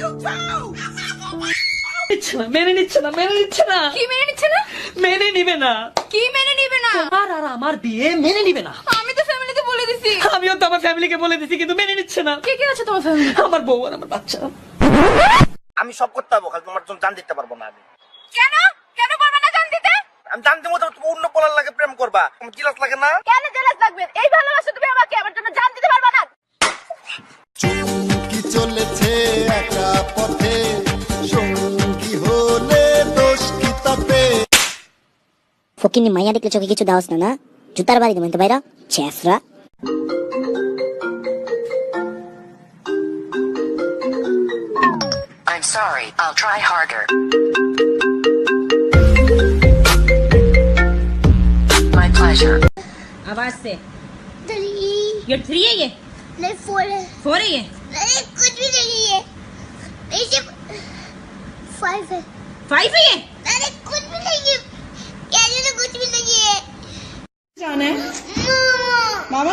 love you too. আমি সব করতে পারবো, খালি তোমার জন্য জান দিতে পারবো না। আমি কেন কেন পারবো না জান দিতে? আমি জানতে মতো অন্য পোলার লাগে প্রেম করবা, তোমার জিলাস লাগে না? কেন জিলাস লাগবে? এই ভালোবাসা তুমি আমাকে আমার জন্য জান দিতে পারবা না। চলেছে একা পথে সঙ্গী হলে দোষ কি তাতে? ফকিনি মাইয়া দেখলে চোখে কিছু দাওস না না, জুতার বাড়ি দিবেন তো ভাইরা ছেফরা। I'm sorry, I'll try harder. My pleasure. आवाज से ये 3 है, ये नहीं 4 है, 4 है, ये नहीं कुछ भी नहीं है, ये 5 है, 5 है, ये नहीं कुछ भी नहीं है, क्या ये तो कुछ भी नहीं है। जाना है मामा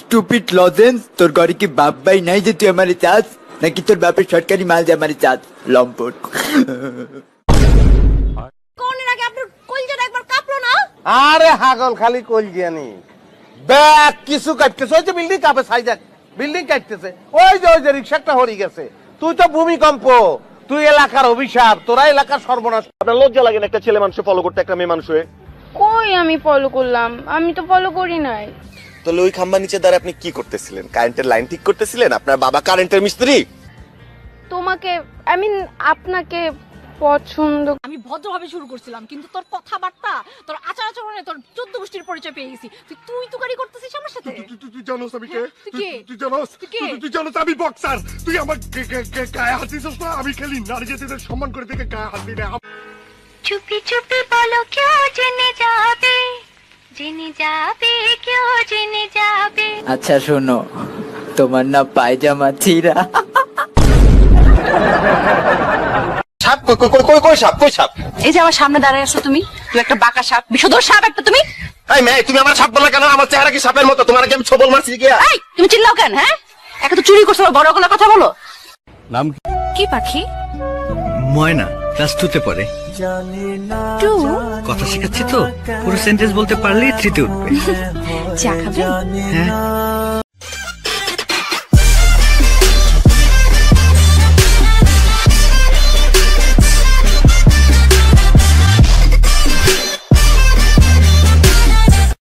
স্টুপিড লজেন্স, তোর ঘরে কি বাপ ভাই নাই যে তুই আমার চাষ নাকি তোর বাপের সরকারি মাল যে আমার চাষ লম্পট? কোনের আগে আপনার কলজেটা একবার কাপলো না? আরে হাগল খালি কলজিয়ানি ব্যাক কিছু কাটতেছে, ওই যে বিল্ডিং কাপে সাইজা বিল্ডিং কাটতেছে, ওই যে রিকশাটা হরি গেছে। তুই তো ভূমিকম্প, তুই এলাকার অভিশাপ, তোরা এলাকার সর্বনাশ। আপনার লজ্জা লাগে না একটা ছেলে মানুষ ফলো করতে, একটা মেয়ে মানুষ হয়ে? কই আমি ফলো করলাম? আমি তো ফলো করি নাই। তাহলে ওই খাম্বা নিচে দাঁড়িয়ে আপনি কি করতেছিলেন? কারেন্টের লাইন ঠিক করতেছিলেন? আপনার বাবা কারেন্টের মিস্ত্রি? তোমাকে আই মিন আপনাকে পছন্দ। আমি ভদ্রভাবে শুরু করছিলাম, কিন্তু তোর কথাবার্তা, তোর আচার আচরণে তোর 14 গোষ্ঠীর পরিচয় পেয়ে গেছি। তুই তুকারি করতেছিস আমার সাথে? তুই জানোস আমি কে? তুই জানোস আমি বক্সার? তুই আমার গায়ে হাত দিছিস না? আমি খালি নারীদের সম্মান করে দেখে গায়ে হাত দিই না। চুপি চুপি বলো কেউ জেনে যাবে, জেনে যাবে কেউ জেনে যাবে। আচ্ছা শোনো, তোমার না পায়জামা ছিড়া? সাপ কই কই কই কই সাপ কই সাপ? এই যে আমার সামনে দাঁড়ায় আছো তুমি, তুই একটা বাঁকা সাপ, বিষধর সাপ একটা তুমি। এই মেয়ে, তুমি আমার সাপ বললা কেন? আমার চেহারা কি সাপের মতো? তোমার কি আমি ছবল মারছি কি? এই তুমি চিল্লাও কেন? হ্যাঁ, একা তো চুরি করছো, বড় গলা কথা বলো। নাম কি পাখি? ময়না, ক্লাস 2 তে পড়ে। কথা শিখাচ্ছি তো, পুরো সেন্টেন্স বলতে পারলেই 3 তে উঠবে। চা খাবে? হ্যাঁ।